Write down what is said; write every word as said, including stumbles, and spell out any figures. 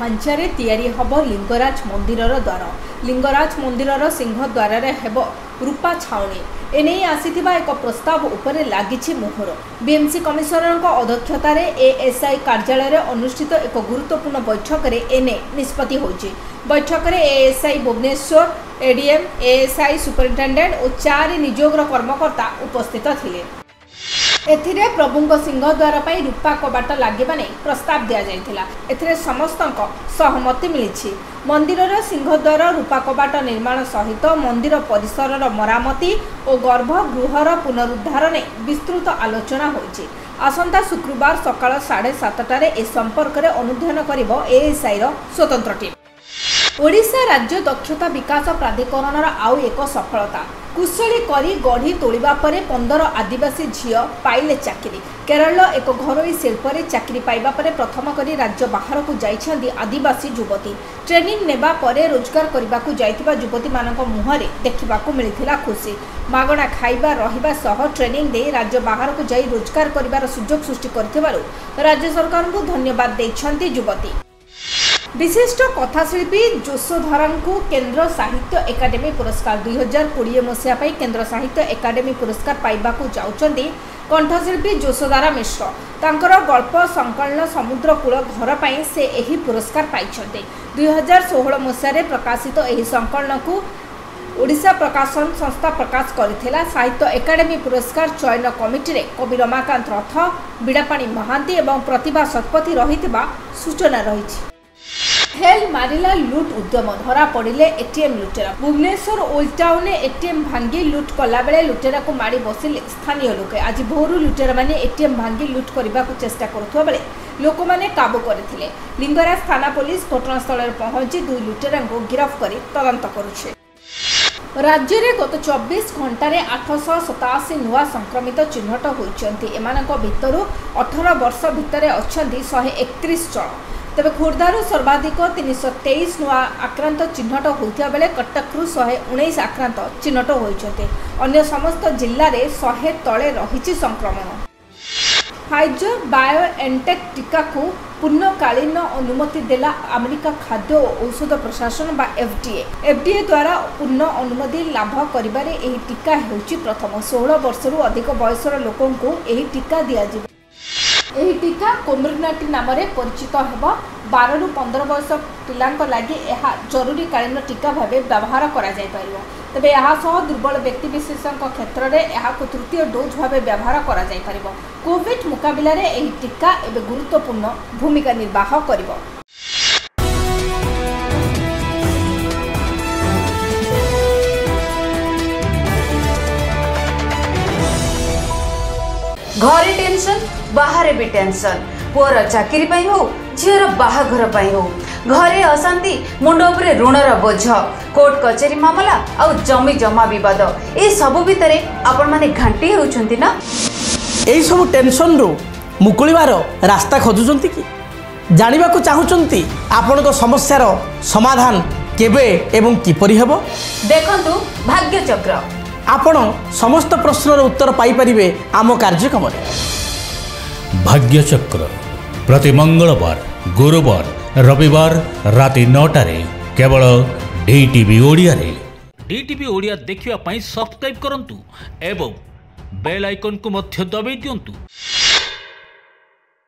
ढांचार तैयारी हब लिंगराज मंदिर द्वार। लिंगराज मंदिर सिंहद्वार हेब रूपा छाउणी एने आसी एक प्रस्ताव उपरे लागिछि मोहर। बी एम सी कमिशनर अध्यक्षतार एएसआई कार्यालय अनुष्ठित एक गुरुत्वपूर्ण बैठक में एने निष्पत्ति होछि। बैठक में एएसआई भुवनेश्वर, एडीएम, एएसआई सुपरिटेडेट और चार निजोगर कर्मकर्ता उपस्थित थिले। एथिरे प्रभुंग सिंहद्वार पर रूपा कबाट लगे नहीं प्रस्ताव दि जाइथिला। एथिरे समस्तक सहमति मिली। मंदिरर सिंहद्वार रूपा कबाट निर्माण सहित मंदिर परिसरर मरामती और गर्भगृहर पुनरुद्धार ने विस्तृत आलोचना होइछि। आसंता शुक्रवार सकाळ साढ़े सातटार ए संपर्क में अनुध्यान करिब एएसआईर स्वतंत्र टीम। ओडिशा राज्य दक्षता विकास प्राधिकरणर आउ एक सफलता। कुशली करी गढ़ी तोलिबा परे पंदर आदिवासी झियो पाइले चाकरी। केरल एक घरोई शिल्परे चाकरी पाइबा परे प्रथम करी राज्य बाहर को जाइछंदी आदिवासी युवती। ट्रेनिंग नेबा परे रोजगार करबा को जाइतिबा युवती मानक मुहरे देखिबा को मिलिथिला खुशी। मागणा खाइबा रहिबा सह ट्रेनिंग दे राज्य बाहर को जाई रोजगार करिबार सुयोग सृष्टि करथिबारु राज्य सरकार को धन्यवाद दैछंती युवती। विशिष्ट कथाशिल्पी जोशोधर को केन्द्र साहित्य एकाडेमी पुरस्कार दो हज़ार बीस मसीहा पाई केन्द्र साहित्य एकाडेमी पुरस्कार पाइबा को जाउचंदी कंठशिल्पी जोशोधारा मिश्र। तांकर गल्प संकलन समुद्रकूल घर पर से एही पुरस्कार पाइछंती। दो हज़ार सोलह मसीह रे प्रकाशित एही संकलन को ओडिशा प्रकाशन संस्था प्रकाश करिथिला। साहित्य एकाडेमी पुरस्कार चयन कमिटी रे कवि रमाकांत रथ, बीड़ापाणी महांति एवं प्रतिभा शतपथी रहितबा सूचना रहिछि। फेल मारिला लुट उद्यम, धरा पड़े एटीएम लुटेरा। भुवनेश्वर ओल्ड टाउन एटीएम भांगी लुट कला बेले लुटेरा को मारी बसिले स्थानीय लोके। आज भोरू लुटेरा माने एटीएम भांगी लुट करने को चेष्टा करुवा बेले लोक माने काबू करथिले। लिंगराज थाना पुलिस घटनास्थल पहुंची दुई लुटेरा को गिरफ्त कर तदंत करुछे। राज्य में गत चौबीस घंटे आठश सताशी नुआ संक्रमित चिन्हट होती। एमानक भितरु अठारह वर्ष भितर अच्छा शहे एकतीस जन। तेबे खोर्धारू सर्वाधिक तीन सौ तेईस नुआ आक्रांत चिन्हट होता बेले कटक्रु शहे उन्नीस आक्रांत चिन्हट होते। अन्य समस्त जिले में शहे तले रही संक्रमण। फाइजर बायो एंटेक टीका को पूर्णकालीन अनुमति देला अमेरिका खाद्य और औषध प्रशासन बा एफडीए। एफडीए द्वारा पूर्ण अनुमति लाभ करिबारे एही टीका हेउची प्रथम। सोलह वर्षरू अधिक बयसर लोकंकु एही टीका दियाजिबो। एही टीका कोमर्गनाटी नाम से परिचित होगा। बारह पंद्रह वर्ष पिलांक लागि यह जरूरीकालीन टीका भाव व्यवहार करा जाय परिबो। तबे यहाँ दुर्बल व्यक्तिविशेष क्षेत्र में यह तृतीय डोज भाव व्यवहार करा जाय परिबो। कोविड मुकाबला रे एही टीका एबे गुरुत्वपूर्ण भूमिका निर्वाह करिबो। घरे टेंशन, बाहर भी टेंशन, पुअर चाकरी हो, झीर बाहाघर हो, घरे अशांति, मुंड उपरे ऋणर बोझ, कोर्ट कचेरी मामला आ जमी जमा बद, ये सबू भितर आपण मैंने घाटी होती ना। यही सब टेंशन रु मुकुलिवार रास्ता खोजुंट कि जानवा चाहती आपण समस्यार समाधान केबे एवं किपरि हेब। देखंतु भाग्यचक्र, आपण समस्त प्रश्नर उत्तर पाई परिबे आम कार्यक्रम भाग्यचक्र प्रति मंगलवार, गुरुवार, रविवार राति नौटारे केवल डीटीवी ओडिया रे। डीटीवी ओडिया देखिबा पई सब्सक्राइब करंतु एवं बेल आइकन को मध्य दबाइ दियंतु।